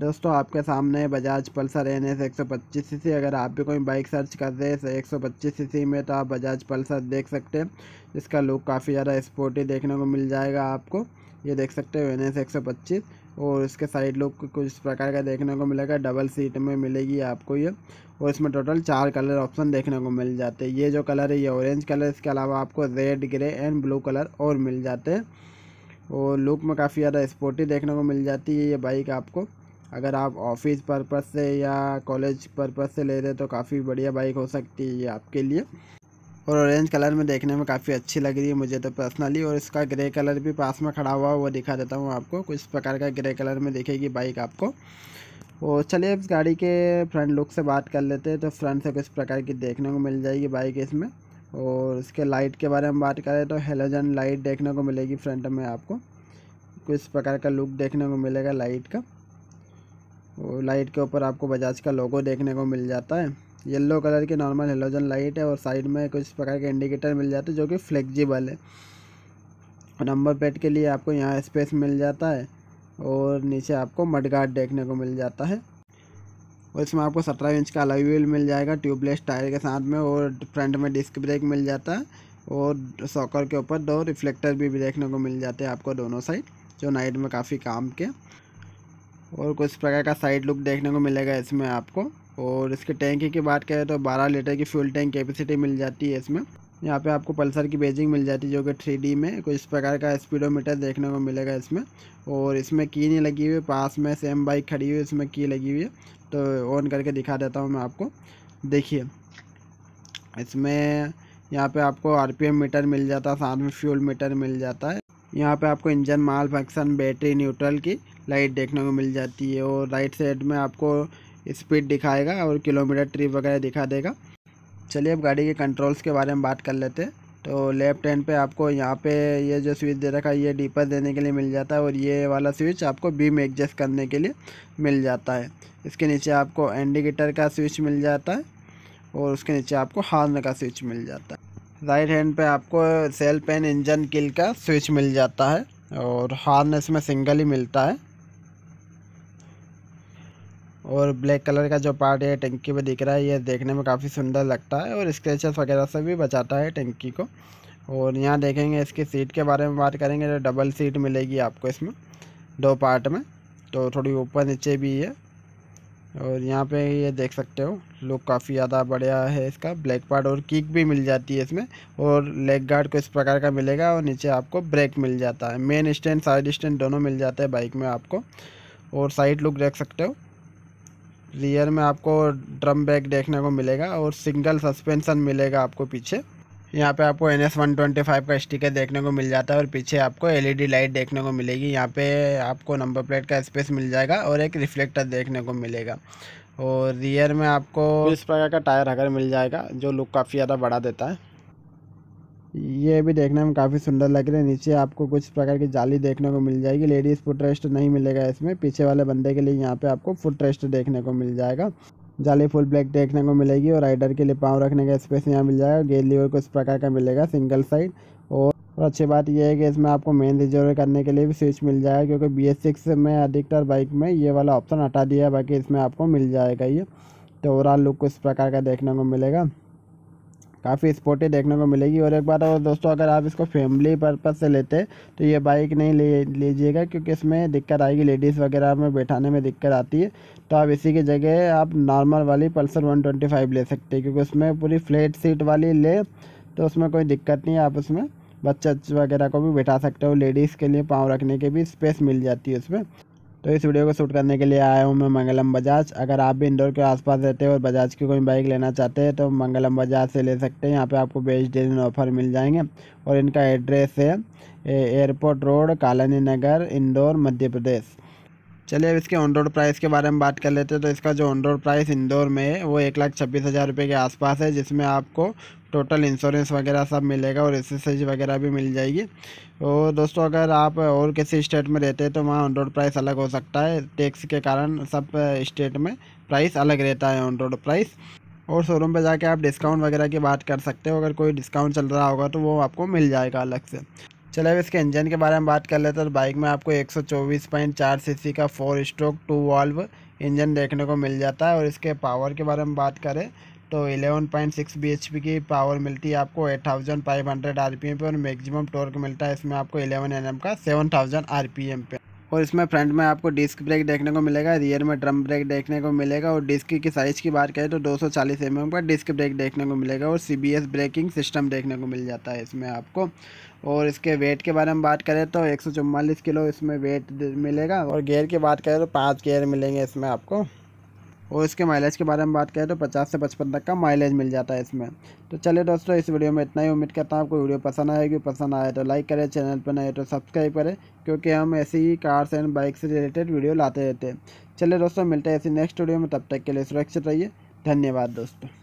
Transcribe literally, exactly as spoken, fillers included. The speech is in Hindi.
दोस्तों आपके सामने बजाज पल्सर एन एस एक सौ पच्चीस सी सी। अगर आप भी कोई बाइक सर्च कर रहे हैं एक सौ पच्चीस सी सी में तो आप बजाज पल्सर देख सकते हैं, जिसका लुक काफ़ी ज़्यादा स्पोर्टी देखने को मिल जाएगा। आपको ये देख सकते हो एन एस एक सौ पच्चीस, और इसके साइड लुक कुछ इस प्रकार का देखने को मिलेगा। डबल सीट में मिलेगी आपको ये, और इसमें टोटल चार कलर ऑप्शन देखने को मिल जाते हैं। ये जो कलर है ये ऑरेंज कलर, इसके अलावा आपको red, grey and blue colour और मिल जाते हैं, और लुक में काफ़ी ज़्यादा स्पोर्टी देखने को मिल जाती है ये बाइक। आपको अगर आप ऑफिस पर्पस से या कॉलेज पर्पस से ले रहे तो काफ़ी बढ़िया बाइक हो सकती है ये आपके लिए। और ऑरेंज कलर में देखने में काफ़ी अच्छी लग रही है मुझे तो पर्सनली। और इसका ग्रे कलर भी पास में खड़ा हुआ वो दिखा देता हूँ आपको। कुछ प्रकार का ग्रे कलर में दिखेगी बाइक आपको। और चलिए इस गाड़ी के फ्रंट लुक से बात कर लेते हैं, तो फ्रंट से कुछ प्रकार की देखने को मिल जाएगी बाइक इसमें। और इसके लाइट के बारे में बात करें तो हेलोजन लाइट देखने को मिलेगी फ्रंट में आपको। कुछ प्रकार का लुक देखने को मिलेगा लाइट का, और लाइट के ऊपर आपको बजाज का लोगो देखने को मिल जाता है। येलो कलर की नॉर्मल हेलोजन लाइट है, और साइड में कुछ प्रकार के इंडिकेटर मिल जाते हैं जो कि फ्लेक्सिबल है। नंबर प्लेट के लिए आपको यहाँ स्पेस मिल जाता है, और नीचे आपको मडगार्ड देखने को मिल जाता है। और इसमें आपको सत्रह इंच का अलॉय व्हील मिल जाएगा ट्यूबलेस टायर के साथ में, और फ्रंट में डिस्क ब्रेक मिल जाता है, और सॉकर के ऊपर दो रिफ्लेक्टर भी देखने को मिल जाते हैं आपको दोनों साइड, जो नाइट में काफ़ी काम के। और कुछ प्रकार का साइड लुक देखने को मिलेगा इसमें आपको। और इसके टैंकी की बात करें तो बारह लीटर की फ्यूल टैंक कैपेसिटी मिल जाती है इसमें। यहाँ पे आपको पल्सर की बेजिंग मिल जाती है जो कि थ्री डी में। कुछ प्रकार का स्पीडोमीटर देखने को मिलेगा इसमें, और इसमें की नहीं लगी हुई। पास में सेम बाइक खड़ी हुई इसमें की लगी हुई है, तो ऑन करके दिखा देता हूँ मैं आपको। देखिए इसमें यहाँ पर आपको आर पी एम मीटर मिल जाता है, साथ में फ्यूल मीटर मिल जाता है। यहाँ पे आपको engine malfunction, battery, neutral की लाइट देखने को मिल जाती है, और राइट साइड में आपको स्पीड दिखाएगा और किलोमीटर ट्रिप वगैरह दिखा देगा। चलिए अब गाड़ी के कंट्रोल्स के बारे में बात कर लेते हैं। तो लेफ्ट हैंड पे आपको यहाँ पे ये जो स्विच दे रखा है ये डीपर देने के लिए मिल जाता है, और ये वाला स्विच आपको बीम एडजस्ट करने के लिए मिल जाता है। इसके नीचे आपको इंडिकेटर का स्विच मिल जाता है, और उसके नीचे आपको हॉर्न का स्विच मिल जाता है। राइट हैंड पे आपको सेल्फ एंड इंजन किल का स्विच मिल जाता है, और हॉर्न इसमें सिंगल ही मिलता है। और ब्लैक कलर का जो पार्ट है टंकी पे दिख रहा है, ये देखने में काफ़ी सुंदर लगता है, और स्क्रैचेस वगैरह से भी बचाता है टंकी को। और यहाँ देखेंगे इसकी सीट के बारे में बात करेंगे तो डबल सीट मिलेगी आपको इसमें दो पार्ट में, तो थोड़ी ऊपर नीचे भी है। और यहाँ पे ये देख सकते हो लुक काफ़ी ज़्यादा बढ़िया है इसका। ब्लैक पार्ट और किक भी मिल जाती है इसमें, और लेग गार्ड को इस प्रकार का मिलेगा, और नीचे आपको ब्रेक मिल जाता है। मेन स्टैंड, साइड स्टैंड दोनों मिल जाते हैं बाइक में आपको। और साइड लुक देख सकते हो। रियर में आपको ड्रम ब्रेक देखने को मिलेगा, और सिंगल सस्पेंसन मिलेगा आपको पीछे। यहाँ पे आपको N S one twenty five का स्टिकर देखने को मिल जाता है, और पीछे आपको एलईडी लाइट देखने को मिलेगी। यहाँ पे आपको नंबर प्लेट का स्पेस मिल जाएगा, और एक रिफ्लेक्टर देखने को मिलेगा। और रियर में आपको इस प्रकार का टायर हगर मिल जाएगा जो लुक काफ़ी ज़्यादा बढ़ा देता है। ये भी देखने में काफ़ी सुंदर लग रहा है। नीचे आपको कुछ प्रकार की जाली देखने को मिल जाएगी। लेडीज़ फुट रेस्ट नहीं मिलेगा इसमें, पीछे वाले बंदे के लिए यहाँ पर आपको फुट रेस्ट देखने को मिल जाएगा। जाली फुल ब्लैक देखने को मिलेगी, और राइडर के लिए पाँव रखने का स्पेस यहाँ मिल जाएगा। गेयर लीवर को इस प्रकार का मिलेगा सिंगल साइड। और, और अच्छी बात यह है कि इसमें आपको मेन रिजर्व करने के लिए भी स्विच मिल जाएगा, क्योंकि बी एस सिक्स में अधिकतर बाइक में ये वाला ऑप्शन हटा दिया है, बाकी इसमें आपको मिल जाएगा ये। तो ओवरऑल लुक को इस प्रकार का देखने को मिलेगा, काफ़ी स्पोर्टी देखने को मिलेगी। और एक बात और दोस्तों, अगर आप इसको फैमिली पर्पस से लेते तो ये बाइक नहीं ले लीजिएगा, क्योंकि इसमें दिक्कत आएगी, लेडीज़ वगैरह में बैठाने में दिक्कत आती है। तो आप इसी की जगह आप नॉर्मल वाली पल्सर एक सौ पच्चीस ले सकते हैं, क्योंकि उसमें पूरी फ्लैट सीट वाली ले तो उसमें कोई दिक्कत नहीं है। आप उसमें बच्चा वगैरह को भी बैठा सकते हो, लेडीज़ के लिए पाँव रखने की भी स्पेस मिल जाती है उसमें। तो इस वीडियो को शूट करने के लिए आया हूँ मैं मंगलम बजाज। अगर आप भी इंदौर के आसपास रहते हो और बजाज की कोई बाइक लेना चाहते हैं तो मंगलम बजाज से ले सकते हैं। यहाँ पे आपको बेस्ट डील ऑफर मिल जाएंगे। और इनका एड्रेस है एयरपोर्ट रोड, कालानी नगर, इंदौर, मध्य प्रदेश। चलिए अब इसके ऑन रोड प्राइस के बारे में बात कर लेते हैं। तो इसका जो ऑन रोड प्राइस इंदौर में है वो एक लाख छब्बीस हज़ार रुपये के आसपास है, जिसमें आपको टोटल इंश्योरेंस वगैरह सब मिलेगा, और एक्सेसरीज वगैरह भी मिल जाएगी। और दोस्तों अगर आप और किसी स्टेट में रहते हैं तो वहाँ ऑन रोड प्राइस अलग हो सकता है, टैक्स के कारण सब स्टेट में प्राइस अलग रहता है ऑन रोड प्राइस। और शोरूम पे जाके आप डिस्काउंट वगैरह की बात कर सकते हो, अगर कोई डिस्काउंट चल रहा होगा तो वो आपको मिल जाएगा अलग से। चले अब इसके इंजन के बारे में बात कर लेते हैं। तो बाइक में आपको एक सौ चौबीस पॉइंट चार सीसी का four stroke two valve engine देखने को मिल जाता है। और इसके पावर के बारे में बात करें तो ग्यारह पॉइंट छह बीएचपी की पावर मिलती है आपको eight thousand five hundred RPM पे। और मैक्सिमम टॉर्क मिलता है इसमें आपको ग्यारह एन एम का सेवन थाउजेंड आरपीएम पे। और इसमें फ्रंट में आपको डिस्क ब्रेक देखने को मिलेगा, रियर में ड्रम ब्रेक देखने को मिलेगा। और डिस्क की साइज़ की बात करें तो दो सौ चालीस एम एम का डिस्क ब्रेक देखने को मिलेगा। और सीबीएस ब्रेकिंग सिस्टम देखने को मिल जाता है इसमें आपको। और इसके वेट के बारे में बात करें तो एक सौ चौवालीस किलो इसमें वेट मिलेगा। और गेयर की बात करें तो पाँच गेयर मिलेंगे इसमें आपको। और इसके माइलेज के बारे में बात करें तो पचास से पचपन तक का माइलेज मिल जाता है इसमें। तो चलिए दोस्तों, इस वीडियो में इतना ही। उम्मीद करता हूँ आपको वीडियो पसंद आएगी। पसंद आए तो लाइक करें, चैनल पर नए तो सब्सक्राइब करें, क्योंकि हम ऐसी ही कार्स एंड बाइक से रिलेटेड वीडियो लाते रहते हैं। चलिए दोस्तों, मिलते हैं ऐसी नेक्स्ट वीडियो में। तब तक के लिए सुरक्षित रहिए। धन्यवाद दोस्तों।